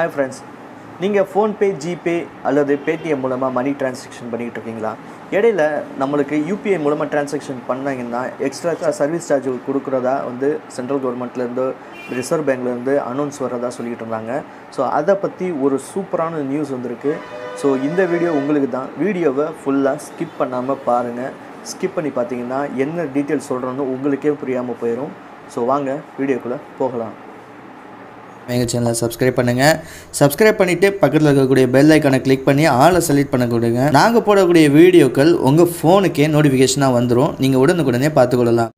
Hi friends, you PhonePe, GPay or Paytm மூலமா money transaction பண்ணிட்டு இருக்கீங்களா? இடையில நமக்கு UPI மூலமா transaction பண்ணீங்கன்னா எக்ஸ்ட்ரா சர்வீஸ் சார்ஜ் கொடுக்கறதா வந்து சென்ட்ரல் கவர்மெண்ட்ல இருந்து ரிசர்வ் பேங்க்ல இருந்து அனௌன்ஸ் வரதா சொல்லிட்டு இருந்தாங்க. சோ அத பத்தி ஒரு சூப்பரான நியூஸ் வந்திருக்கு. சோ இந்த வீடியோ உங்களுக்கு தான். வீடியோவை ஃபுல்லா skip பண்ணாம பாருங்க. Skip பண்ணி பாத்தீங்கன்னா என்ன டீடைல்ஸ் சொல்றேன்னு உங்களுக்கே புரியாம போயிடும். சோ வாங்க வீடியோக்குள்ள போகலாம். My channel subscribe பண்ணிட்டு பக்கத்துல இருக்கக்கூடிய bell icon click பண்ணி ஆல் செலக்ட் பண்ணிடுங்க நாங்க போடக்கூடிய வீடியோக்கள் உங்க ஃபோனுக்கே நோட்டிஃபிகேஷனா வந்துரும் நீங்க உடனுக்குடனே பார்த்துக்கலாம்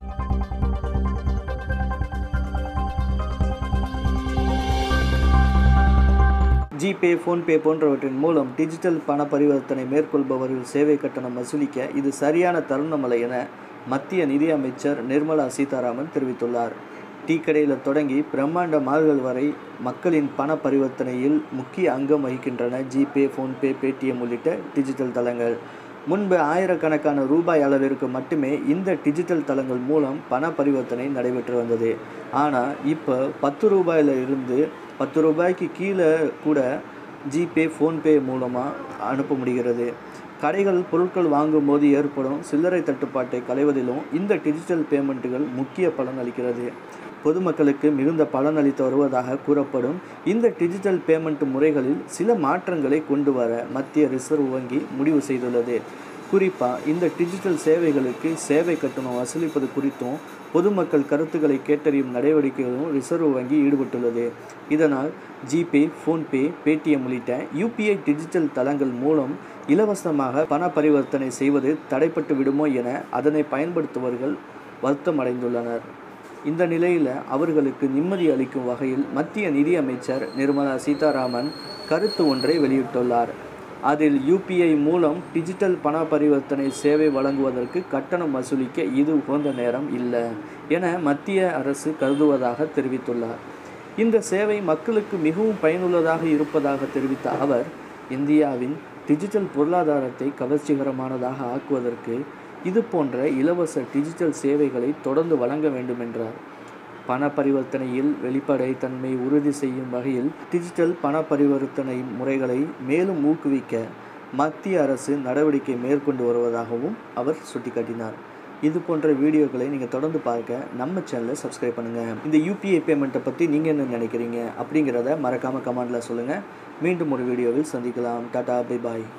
GPay, PhonePe போன்றவற்றின் மூலம் டிஜிட்டல் பண பரிவர்த்தனை மேற்கொள்பவர்கள் சேவை கட்டணம் வசூலிக்க இது சரியான தருணம் அல்ல என மத்திய நிதி அமைச்சர் நிர்மலா சீதாராமன் தெரிவித்துள்ளார் டீக்கடையில தொடங்கி பிரம்மாண்ட மால்கள் வரை மக்களின் பண பரிவர்த்தனையில் முக்கிய அங்கம் வகிக்கின்றன GPay, PhonePe, Paytm உள்ளிட்ட டிஜிட்டல் தளங்கள். முன்பு ஆயிரக்கணக்கான ரூபாய் அளவிற்கு மட்டுமே இந்த டிஜிட்டல் தளங்கள் மூலம் பண பரிவர்த்தனை நடைபெற்று வந்தது. ஆனா இப்போ 10 ரூபாயில இருந்து 10 ரூபாய்க்கு கீழே கூட GPay, PhonePe மூலமா அனுப்ப முடிகிறது. கடைகள் பொருட்கள் வாங்கும்போது ஏற்படும் சில்லறை தட்டுப்பாட்டை களைவதிலும் இந்த டிஜிட்டல் பேமெண்ட்டுகள் முக்கிய பலன் அளிக்கிறது. பொதுமக்களுக்கு மிகுந்த பலன் அளித்து வருவதாக கூறப்படும் இந்த டிஜிட்டல் பேமெண்ட் முறைகளில் சில மாற்றங்களை கொண்டு வர மத்திய ரிசர்வ் வங்கி முடிவு செய்துள்ளது. குறிப்பாக இந்த டிஜிட்டல் சேவைகளுக்கு சேவை கட்டணம் வசூலிப்பது குறித்தும் பொதுமக்கள் கருத்துக்களை கேட்டறியும் நடவடிக்கைகளும் ரிசர்வ் வங்கி ஈடுபட்டுள்ளது. இதனால் GPay, PhonePe, Paytm உள்ளிட்ட UPI டிஜிட்டல் தளங்கள் மூலம் இலவசமாக பண பரிவர்த்தனை செய்வது தடைப்பட்டு விடுமோ என அதனை பயன்படுத்துபவர்கள் வருத்தம் அடைந்துள்ளனர். இந்த நிலையில் அவர்களுக்கு நிம்மதி அளிக்கும் வகையில் மத்திய நிதி அமைச்சர் நிர்மலா சீதாராமன் கருத்து ஒன்றை வெளியிட்டுள்ளார். அதில் UPI மூலம் டிஜிட்டல் பண பரிவர்த்தனை சேவை வழங்குவதற்கு கட்டணம் வசூலிக்க இது உகந்த நேரம் இல்லை என மத்திய அரசு கருதுவதாக தெரிவித்துள்ளார். இந்த சேவை மக்களுக்கு மிகவும் பயனுள்ளதாக இருப்பதாக தெரிவித்த அவர் இந்தியாவின் டிஜிட்டல் பொருளாதாரத்தை கவர்ச்சிகரமானதாக ஆக்குவதற்கு இது போன்ற இலவச டிஜிட்டல் சேவைகளை தொடர்ந்து வழங்க வேண்டும் என்றார். பண பரிவர்த்தனையில் வெளிப்படைத்தன்மை உறுதி செய்யும் வகையில் டிஜிட்டல் பண பரிவர்த்தனை முறைகளை மேலும் ஊக்குவிக்க மத்திய அரசு நடவடிக்கை மேற்கொண்டு வருவதாகவும் அவர் சுட்டிக்காட்டினார். இது போன்ற வீடியோக்களை நீங்கள் தொடர்ந்து பார்க்க நம்ம சேனலை சப்ஸ்கிரைப் பண்ணுங்கள். இந்த UPI பேமெண்ட்டை பற்றி நீங்கள் என்ன நினைக்கிறீங்க அப்படிங்கிறத மறக்காமல் கமெண்டில் சொல்லுங்கள். மீண்டும் ஒரு வீடியோவில் சந்திக்கலாம். டாடா பை பாய்.